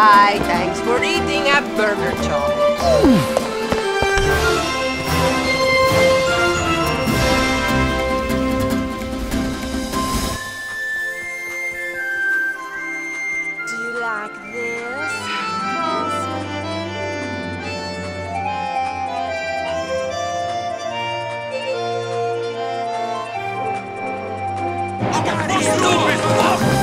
Bye. Thanks for eating a burger challenge. Stupid!